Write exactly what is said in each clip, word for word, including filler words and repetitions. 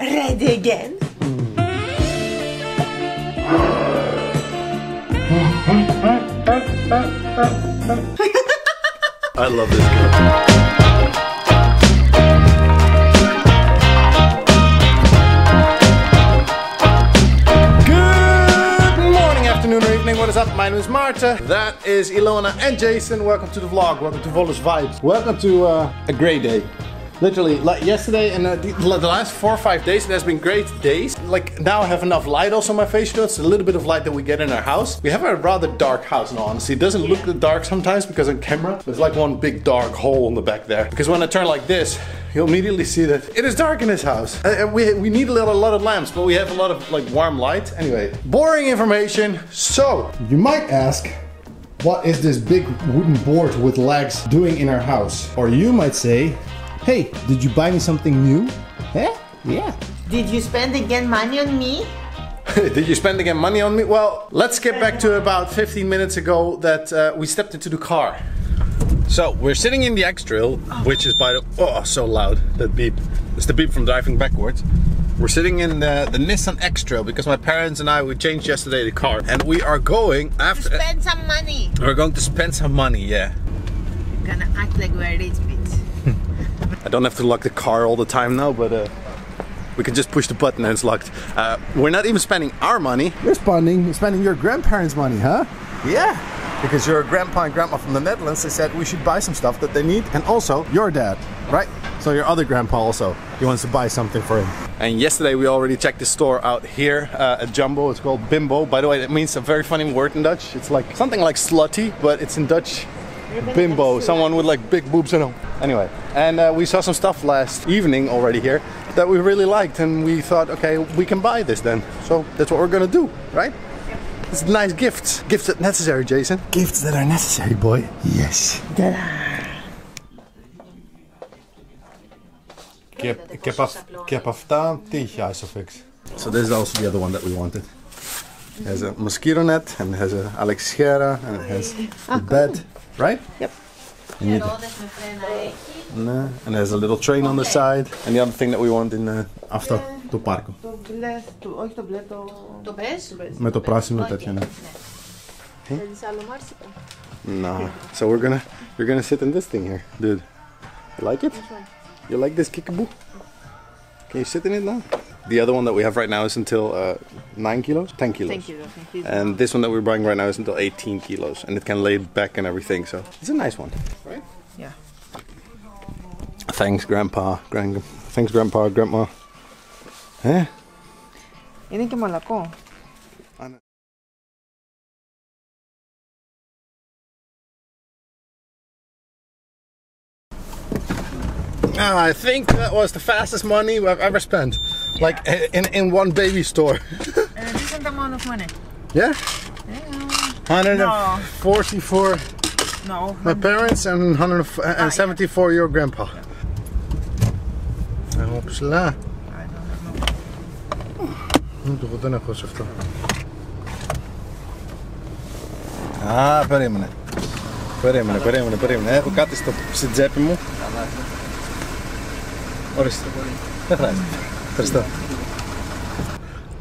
Ready again? I love this guy. What is up? My name is Maarten. That is Ilona and Jason. Welcome to the vlog. Welcome to Volos Vibes. Welcome to uh, a great day. Literally, like yesterday and uh, the, the last four or five days, it has been great days. Like now I have enough light also on my face. You know, it's a little bit of light that we get in our house. We have a rather dark house now, honestly. It doesn't look that dark sometimes because on camera, there's like one big dark hole in the back there. Because when I turn like this, you'll immediately see that it is dark in this house. Uh, we, we need a, little, a lot of lamps, but we have a lot of like warm light. Anyway, boring information. So, you might ask, what is this big wooden board with legs doing in our house? Or you might say, hey, did you buy me something new? Eh? Yeah. Did you spend again money on me? Did you spend again money on me? Well, let's get back to about fifteen minutes ago that uh, we stepped into the car. So we're sitting in the X-Trail, which is by the... Oh, so loud, that beep. It's the beep from driving backwards. We're sitting in the, the Nissan X-Trail because my parents and I, we changed yesterday the car. And we are going after... To spend some money. We're going to spend some money, yeah. You're gonna act like we're rich, bitch. I don't have to lock the car all the time now, but uh, we can just push the button and it's locked. Uh, we're not even spending our money. You're spending, spending your grandparents' money, huh? Yeah. Because your grandpa and grandma from the Netherlands, they said we should buy some stuff that they need. And also your dad, right? So your other grandpa also, he wants to buy something for him. And yesterday we already checked the store out here uh, at Jumbo. It's called Bimbo. By the way, that means a very funny word in Dutch. It's like something like slutty, but it's in Dutch bimbo. Someone with like big boobs and all. Anyway, and uh, we saw some stuff last evening already here that we really liked. And we thought, okay, we can buy this then. So that's what we're gonna do, right? It's nice gifts. Gifts that are necessary, Jason. Gifts that are necessary, boy. Yes. So this is also the other one that we wanted. It has a mosquito net and it has a Alexera and it has a bed, right? Yep. And it has a little train on the side. And the other thing that we want in the after. Το πάρκο. Το μπλε, το, όχι το μπλε, το... Το μπες? Με το πράσινο τέτοιο, ναι. Θέλεις άλλο μάρσικο? No. So we're gonna, we're gonna sit in this thing here, dude. You like it? You like this kickaboo? Can you sit in it now? The other one that we have right now is until uh, nine kilos? ten kilos. ten kilos. And this one that we're buying right now is until eighteen kilos. And it can lay back and everything, so it's a nice one, right? Yeah. Thanks, Grandpa. Grand, thanks, Grandpa, Grandma. Ε; Είναι και μαλακό. I think that was the fastest money I've ever spent, yeah. Like in in one baby store. A decent amount of money. Yeah. one hundred forty-four. No. My parents and one hundred seventy-four your grandpa. Yeah. Α, περίμενε. Περίμενε, περίμενε, περίμενε. Έχω κάτι στο τσέπι μου. Ορίστε. Δεν χρειάζεται. Ευχαριστώ.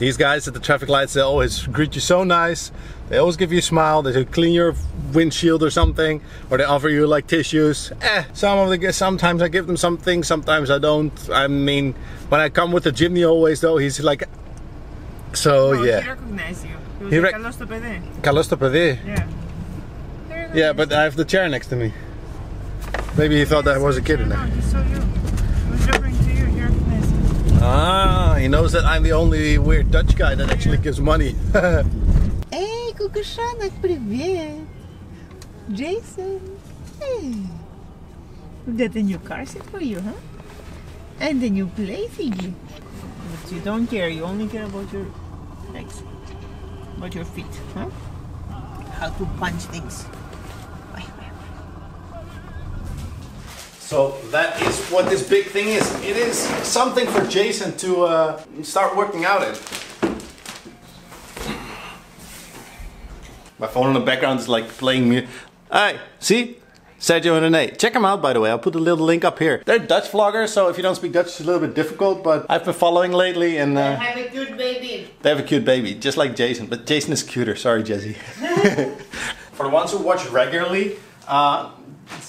These guys at the traffic lights, they always greet you so nice. They always give you a smile. They clean your windshield or something, or they offer you like tissues. Eh, some of the sometimes I give them something, sometimes I don't. I mean, when I come with the Jimny always though, he's like. So no, yeah. He recognized you. He was he like, Kalos to pedi. Kalos to pedi? Yeah. Yeah, but I have the chair next to me. Maybe he thought that I was a kid in there. No, he saw you. He was referring to you. He recognized you. Ah, he knows that I'm the only weird Dutch guy that actually gives money. Hey, Kukushanak, привет. Jason. Hey. We got a new car set for you, huh? And a new play for you. But you don't care, you only care about your legs, about your feet, huh? How to punch things. So that is what this big thing is. It is something for Jason to uh, start working out in. My phone in the background is like playing me. Hey, see? Sergio and Renee. Check them out, by the way. I'll put a little link up here. They're Dutch vloggers, so if you don't speak Dutch, it's a little bit difficult, but I've been following lately and... Uh, they have a cute baby. They have a cute baby, just like Jason, but Jason is cuter. Sorry, Jesse. For the ones who watch regularly, uh,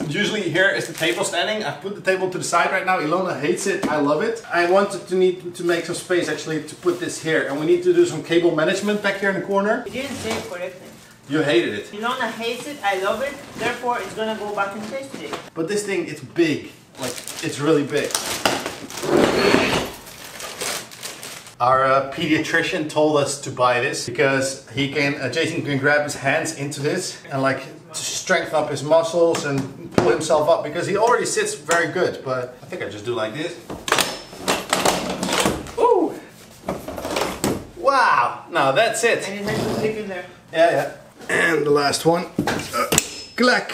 usually here is the table standing. I put the table to the side right now. Ilona hates it. I love it. I wanted to need to make some space actually to put this here, and we need to do some cable management back here in the corner. You didn't say it correctly. You hated it. Ilona hates it. I love it. Therefore, it's gonna go back in place today. But this thing, it's big. Like, it's really big. Our uh, pediatrician told us to buy this because he can, uh, Jason can grab his hands into this and like strengthen up his muscles and pull himself up because he already sits very good. But I think I just do like this. Ooh! Wow! Now that's it. And it has to stick in there. Yeah, yeah. And the last one. Uh, clack!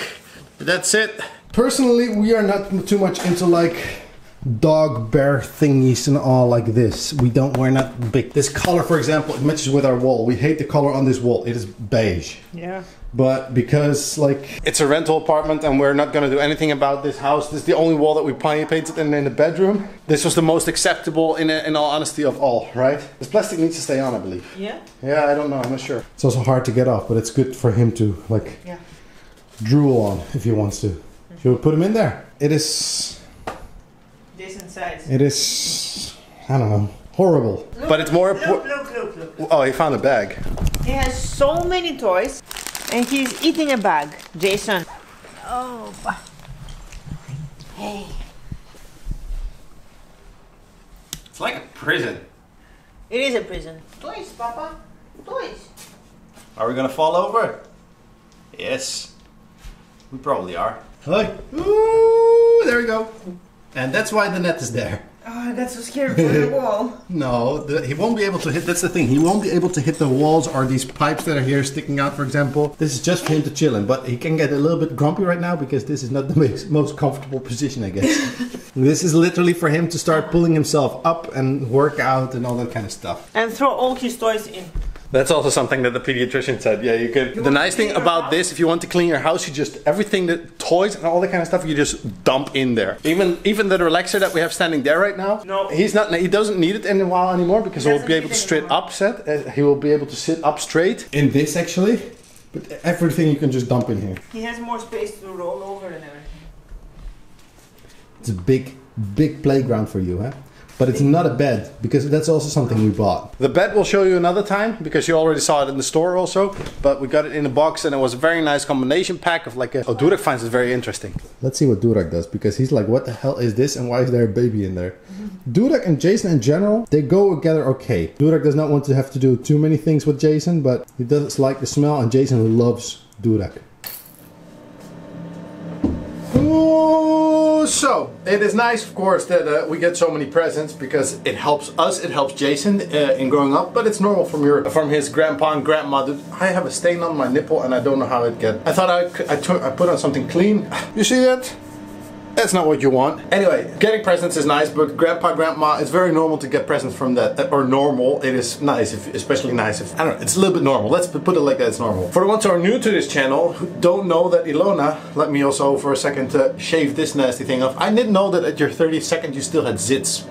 That's it. Personally, we are not too much into like dog bear thingies and all like this. We don't, we're not big. This color, for example, it matches with our wall. We hate the color on this wall. It is beige. Yeah. But because like it's a rental apartment and we're not gonna do anything about this house. This is the only wall that we painted in, in the bedroom. This was the most acceptable in, in all honesty of all, right? This plastic needs to stay on, I believe. Yeah. Yeah, I don't know, I'm not sure. It's also hard to get off, but it's good for him to like yeah. drool on if he wants to. Mm-hmm. Should we put him in there? It is... Decent size. It is... I don't know. Horrible. Look, but it's more... Look, look, look, look, look. Oh, he found a bag. He has so many toys. And he's eating a bag, Jason. Oh, hey. It's like a prison. It is a prison. Toys, Papa. Toys. Are we gonna fall over? Yes. We probably are. Look. Ooh, there we go. And that's why the net is there. Oh, that's so scary for the wall. No, the, he won't be able to hit, that's the thing, he won't be able to hit the walls or these pipes that are here sticking out, for example. This is just for him to chill in, but he can get a little bit grumpy right now because this is not the most comfortable position, I guess. This is literally for him to start pulling himself up and work out and all that kind of stuff. And throw all his toys in. That's also something that the pediatrician said. Yeah, you could. You the nice thing about house? This, if you want to clean your house, you just everything, the toys and all that kind of stuff, you just dump in there. Even even the relaxer that we have standing there right now. No, he's not. He doesn't need it in a while anymore because he will be able to straight anymore. up set. Uh, he will be able to sit up straight in this actually. But everything you can just dump in here. He has more space to roll over and everything. It's a big, big playground for you, huh? But it's not a bed, because that's also something we bought. The bed we'll show you another time, because you already saw it in the store also. But we got it in a box and it was a very nice combination pack of like a... Oh, Derek finds it very interesting. Let's see what Derek does, because he's like, what the hell is this and why is there a baby in there? Derek and Jason in general, they go together okay. Derek does not want to have to do too many things with Jason, but he doesn't like the smell and Jason loves Derek. Ooh, so it is nice, of course, that uh, we get so many presents because it helps us, it helps Jason uh, in growing up. But it's normal from your, from his grandpa and grandma. Dude, I have a stain on my nipple, and I don't know how it get. I thought I I, took, I put on something clean. You see that? That's not what you want. Anyway, getting presents is nice, but grandpa, grandma, it's very normal to get presents from that. Or normal, it is nice, if, especially nice if, I don't know, it's a little bit normal. Let's put it like that, it's normal. For the ones who are new to this channel, who don't know that Ilona, let me also for a second uh, shave this nasty thing off. I didn't know that at your thirty-second you still had zits.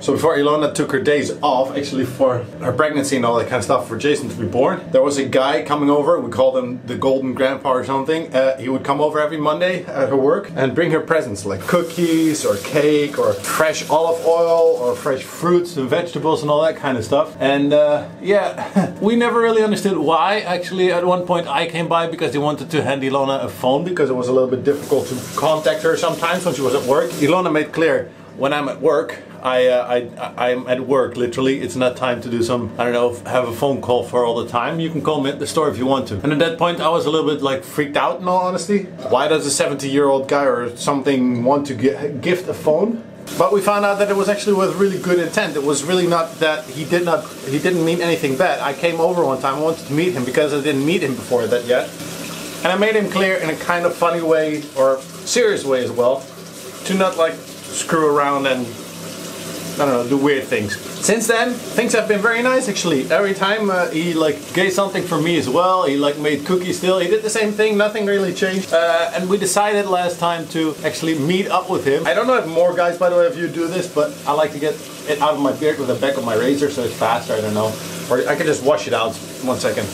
So before Ilona took her days off, actually for her pregnancy and all that kind of stuff, for Jason to be born, there was a guy coming over, we called him the Golden Grandpa or something. Uh, he would come over every Monday at her work and bring her presents like cookies or cake or fresh olive oil or fresh fruits and vegetables and all that kind of stuff. And uh, yeah, we never really understood why. Actually, at one point I came by because they wanted to hand Ilona a phone because it was a little bit difficult to contact her sometimes when she was at work. Ilona made clear, when I'm at work, I, uh, I, I'm at work, literally. It's not time to do some, I don't know, have a phone call for all the time. You can call me at the store if you want to. And at that point, I was a little bit like freaked out, in all honesty. Why does a seventy-year-old guy or something want to get, gift a phone? But we found out that it was actually with really good intent. It was really not that he did not, he didn't mean anything bad. I came over one time, I wanted to meet him because I didn't meet him before that yet. And I made him clear in a kind of funny way, or serious way as well, to not like screw around and I don't know, do weird things. Since then, things have been very nice actually. Every time uh, he like gave something for me as well, he like made cookies still, he did the same thing, nothing really changed. Uh, and we decided last time to actually meet up with him. I don't know if more guys, by the way, if you do this, but I like to get it out of my beard with the back of my razor so it's faster, I don't know. Or I can just wash it out, one second.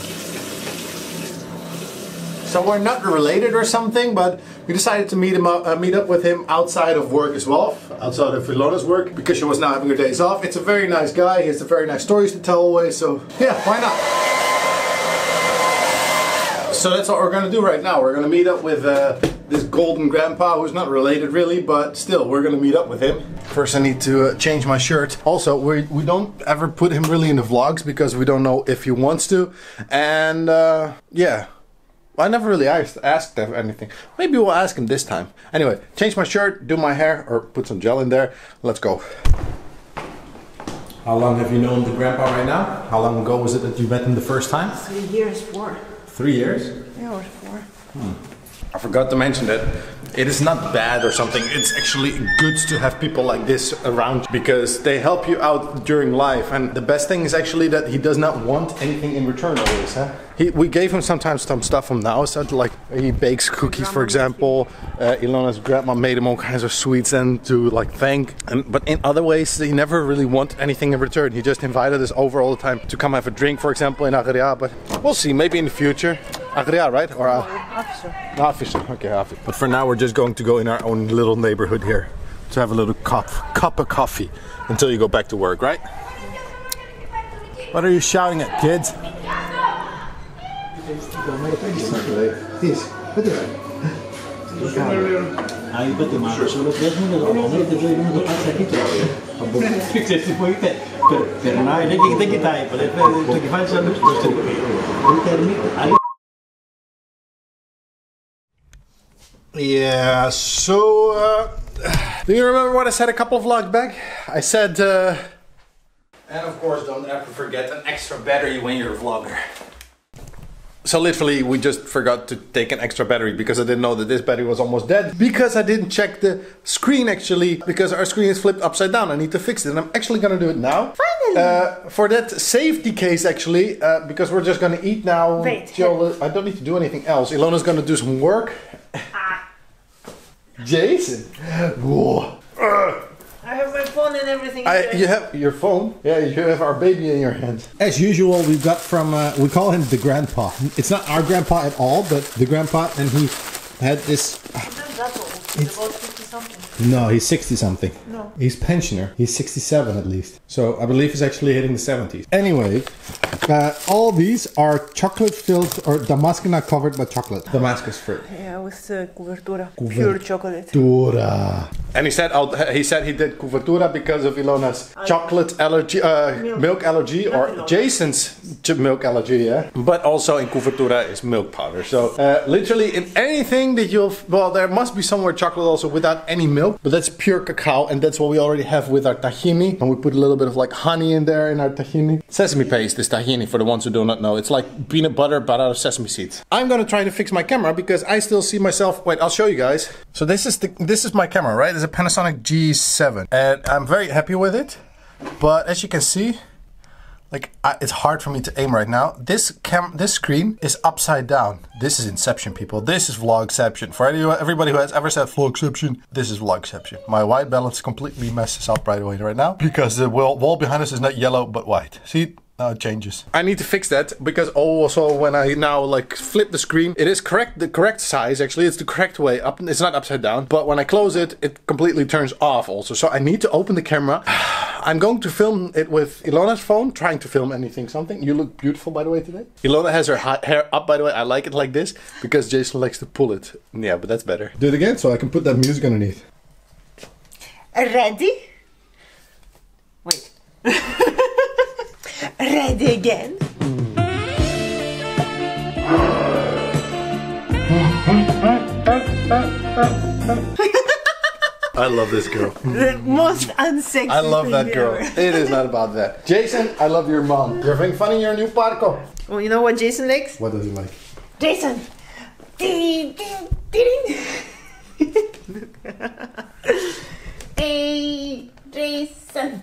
So we're not related or something, but we decided to meet him up, uh, meet up with him outside of work as well, outside of Ilona's work, because she was now having her days off. It's a very nice guy, he has very nice stories to tell always, so yeah, why not? So that's what we're gonna do right now. We're gonna meet up with uh, this golden grandpa, who's not related really, but still, we're gonna meet up with him. First I need to uh, change my shirt. Also, we, we don't ever put him really in the vlogs, because we don't know if he wants to, and uh, yeah. I never really asked, asked them anything. Maybe we'll ask him this time. Anyway, change my shirt, do my hair, or put some gel in there. Let's go. How long have you known the grandpa right now? How long ago was it that you met him the first time? Three years, four. Three years? Yeah, or four. Hmm. I forgot to mention that it is not bad or something. It's actually good to have people like this around because they help you out during life. And the best thing is actually that he does not want anything in return always, huh? He, we gave him sometimes some stuff from the outside, like he bakes cookies, for example. Uh, Ilona's grandma made him all kinds of sweets and to like thank. And, but in other ways, he never really wanted anything in return. He just invited us over all the time to come have a drink, for example, in Agria. But we'll see, maybe in the future. Agria, right? Or Afisha. Uh, okay, Afisha. But for now, we're just going to go in our own little neighborhood here to have a little cup, cup of coffee until you go back to work, right? What are you shouting at, kids? Yeah, so uh, do you remember what I said a couple of vlogs back? I said uh, and of course don't ever forget an extra battery when you're a vlogger. So literally we just forgot to take an extra battery because I didn't know that this battery was almost dead. Because I didn't check the screen actually, because our screen is flipped upside down. I need to fix it and I'm actually gonna do it now. Finally! Uh, for that safety case actually, uh, because we're just gonna eat now. Wait. I don't need to do anything else. Ilona's gonna do some work. Ah. Jason! Whoa. I have my phone and everything. I, you have your phone? Yeah, you have our baby in your hand. As usual, we've got from, uh, we call him the grandpa. It's not our grandpa at all, but the grandpa, and he had this... Uh, he's not that old. He's about fifty something. No, he's sixty something. No. He's pensioner. He's sixty-seven at least. So I believe he's actually hitting the seventies. Anyway, uh, all these are chocolate-filled, or damascena covered by chocolate. Damascus fruit. Yeah, with uh, couvertura. Couvertura. Pure chocolate. Couvertura. And he said he said he did couvertura because of Ilona's chocolate allergy, uh, milk. milk allergy, or Jason's milk allergy, yeah. But also in couvertura is milk powder. So uh, literally in anything that you'll, well, there must be somewhere chocolate also without any milk, but that's pure cacao, and that's what we already have with our tahini. And we put a little bit of like honey in there in our tahini. Sesame paste is tahini for the ones who do not know. It's like peanut butter but out of sesame seeds. I'm gonna try to fix my camera because I still see myself. Wait, I'll show you guys. So this is the this is my camera, right? It's a Panasonic G seven and I'm very happy with it, but as you can see, like I, it's hard for me to aim right now. This cam, this screen is upside down. This is Inception, people. This is Vlogception. For any, everybody who has ever said Vlogception, this is Vlogception. My white balance completely messes up right away right now because the wall, wall behind us is not yellow but white. See? Uh, changes. I need to fix that because also when I now like flip the screen, it is correct, the correct size actually, it's the correct way up, it's not upside down, but when I close it, it completely turns off also. So I need to open the camera. I'm going to film it with Ilona's phone, trying to film anything, something. You look beautiful by the way today. Ilona has her hair up by the way, I like it like this because Jason likes to pull it. Yeah, but that's better. Do it again so I can put that music underneath. Ready? Wait. Ready again? Mm. I love this girl. The most unsexy. I love that girl. Ever. It is not about that. Jason, I love your mom. You're having fun in your new parko. Well, you know what Jason likes? What does he like? Jason! Ding, ding, ding. Hey, Jason.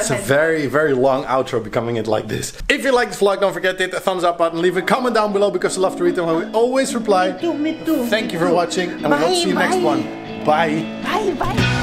It's a very, very long outro becoming it like this. If you like this vlog, don't forget to hit the thumbs up button. Leave a comment down below because I love to read them. We always reply. Me too, me too. Thank you for watching, and we hope to see you next one. Bye. Bye, bye.